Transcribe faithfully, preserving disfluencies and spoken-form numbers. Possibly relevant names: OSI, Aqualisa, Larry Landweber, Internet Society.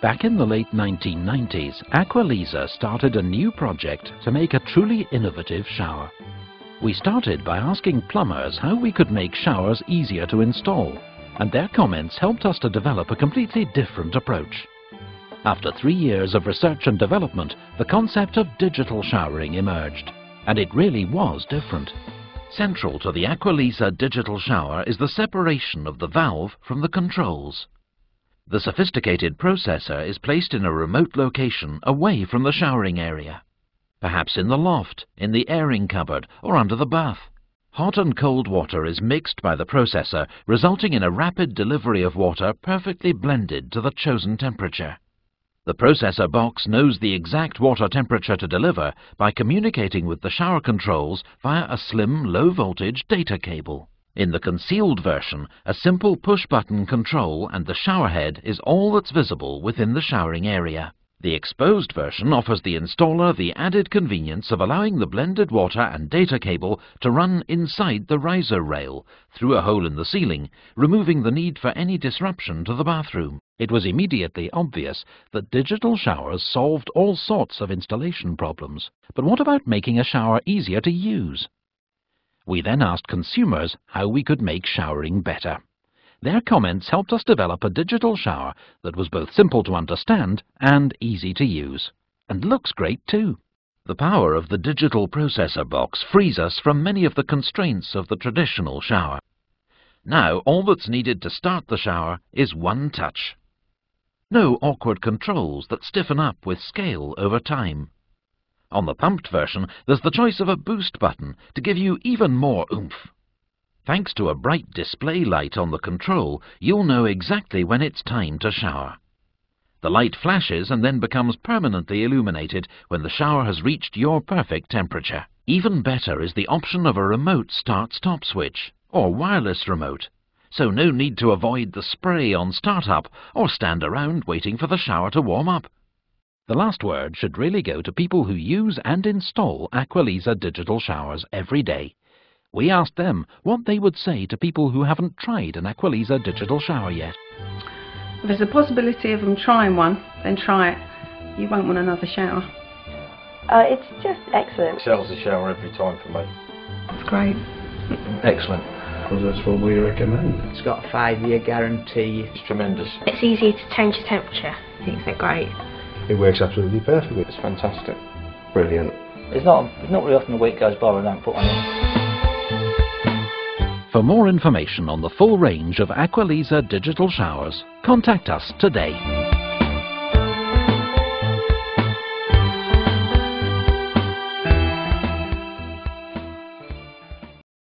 Back in the late nineteen nineties, Aqualisa started a new project to make a truly innovative shower. We started by asking plumbers how we could make showers easier to install, and their comments helped us to develop a completely different approach. After three years of research and development, the concept of digital showering emerged, and it really was different. Central to the Aqualisa digital shower is the separation of the valve from the controls. The sophisticated processor is placed in a remote location away from the showering area, perhaps in the loft, in the airing cupboard, or under the bath. Hot and cold water is mixed by the processor, resulting in a rapid delivery of water perfectly blended to the chosen temperature. The processor box knows the exact water temperature to deliver by communicating with the shower controls via a slim, low-voltage data cable. In the concealed version, a simple push-button control and the showerhead is all that's visible within the showering area. The exposed version offers the installer the added convenience of allowing the blended water and data cable to run inside the riser rail, through a hole in the ceiling, removing the need for any disruption to the bathroom. It was immediately obvious that digital showers solved all sorts of installation problems. But what about making a shower easier to use? We then asked consumers how we could make showering better. Their comments helped us develop a digital shower that was both simple to understand and easy to use. And looks great too. The power of the digital processor box frees us from many of the constraints of the traditional shower. Now all that's needed to start the shower is one touch. No awkward controls that stiffen up with scale over time. On the pumped version, there's the choice of a boost button to give you even more oomph. Thanks to a bright display light on the control, you'll know exactly when it's time to shower. The light flashes and then becomes permanently illuminated when the shower has reached your perfect temperature. Even better is the option of a remote start-stop switch, or wireless remote, so no need to avoid the spray on start-up or stand around waiting for the shower to warm up. The last word should really go to people who use and install Aqualisa digital showers every day. We asked them what they would say to people who haven't tried an Aqualisa digital shower yet. If there's a possibility of them trying one, then try it. You won't want another shower. Uh, it's just excellent. Sells the shower every time for me. It's great. Excellent. Well, that's what we recommend. It's got a five-year guarantee. It's tremendous. It's easy to change the temperature. I think they're great. It works absolutely perfectly. It's fantastic. Brilliant. It's not, it's not really often a week goes by when I don't put one in. For more information on the full range of Aqualisa digital showers, contact us today.